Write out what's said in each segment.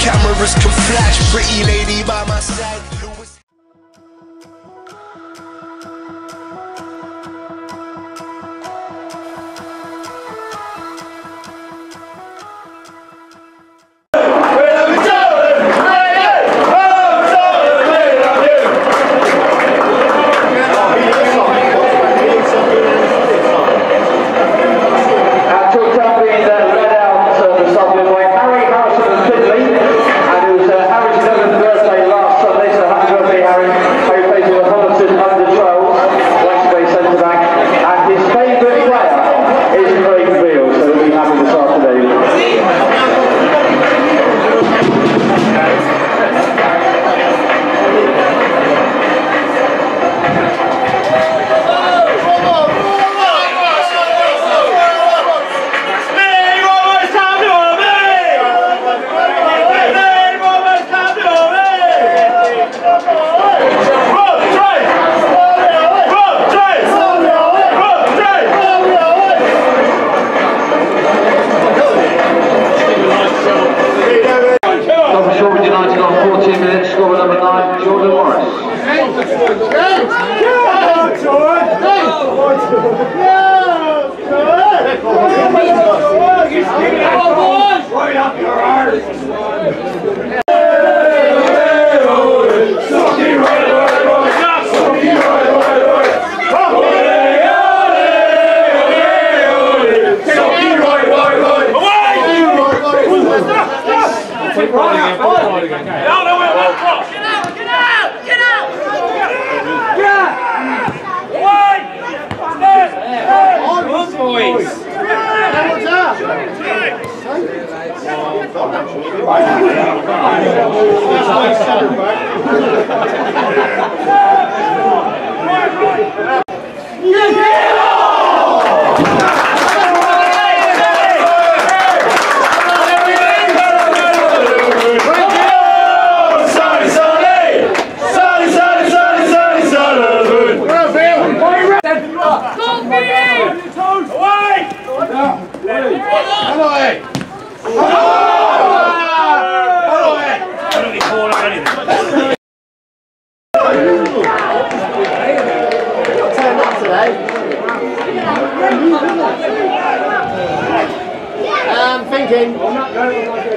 cameras can flash, pretty lady by my side. Right, right, right.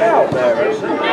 Out there, isn't it?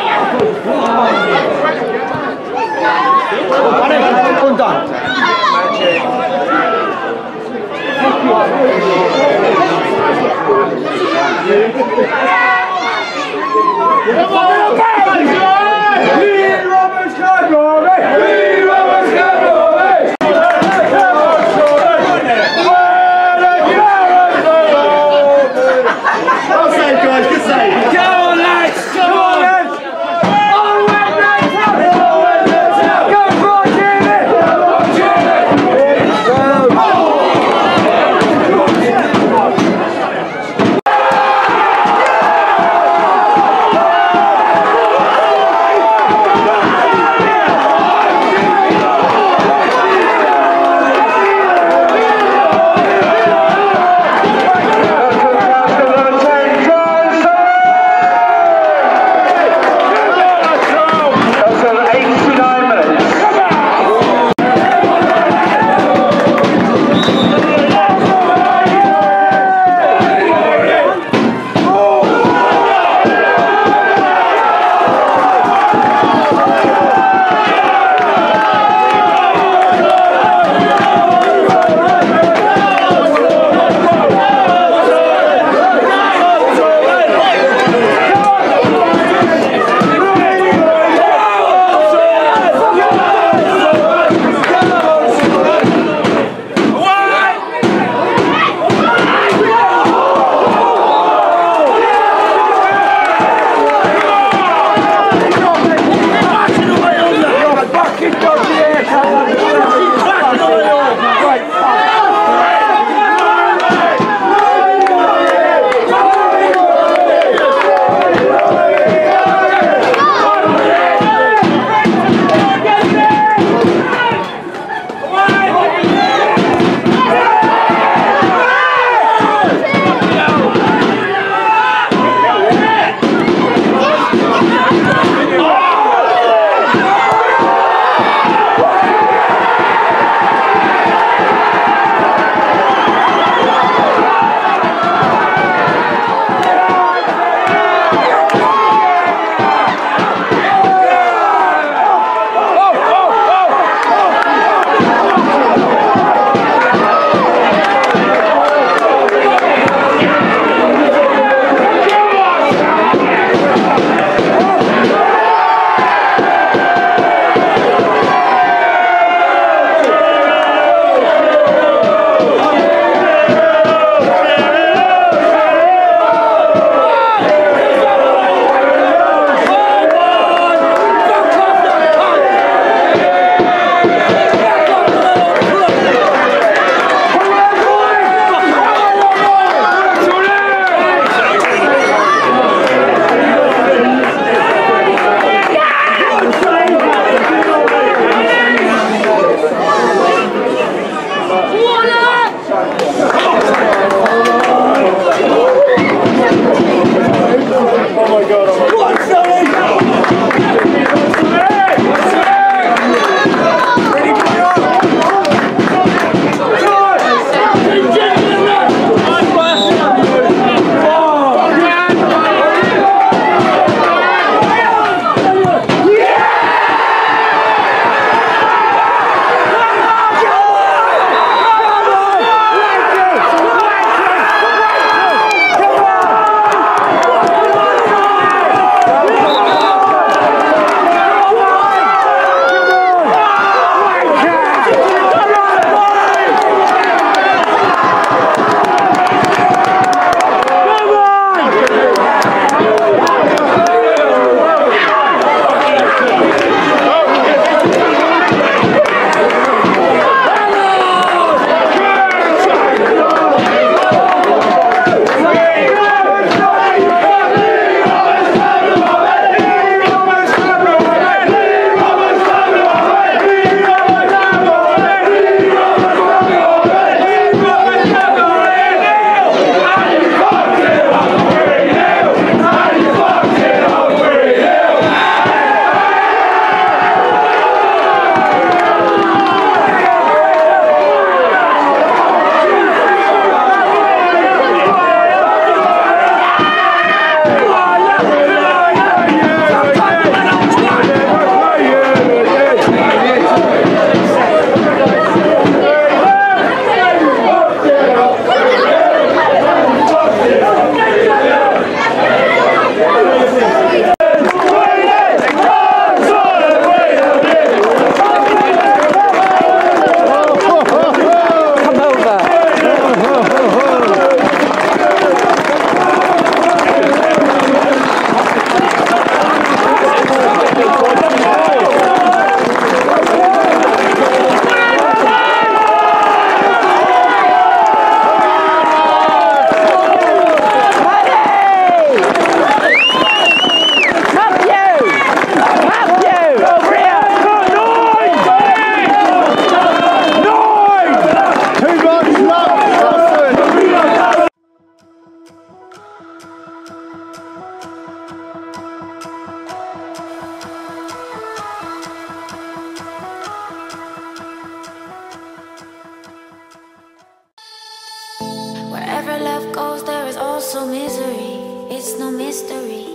where love goes, there is also misery. It's no mystery.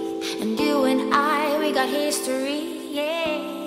And you and I, we got history, yeah.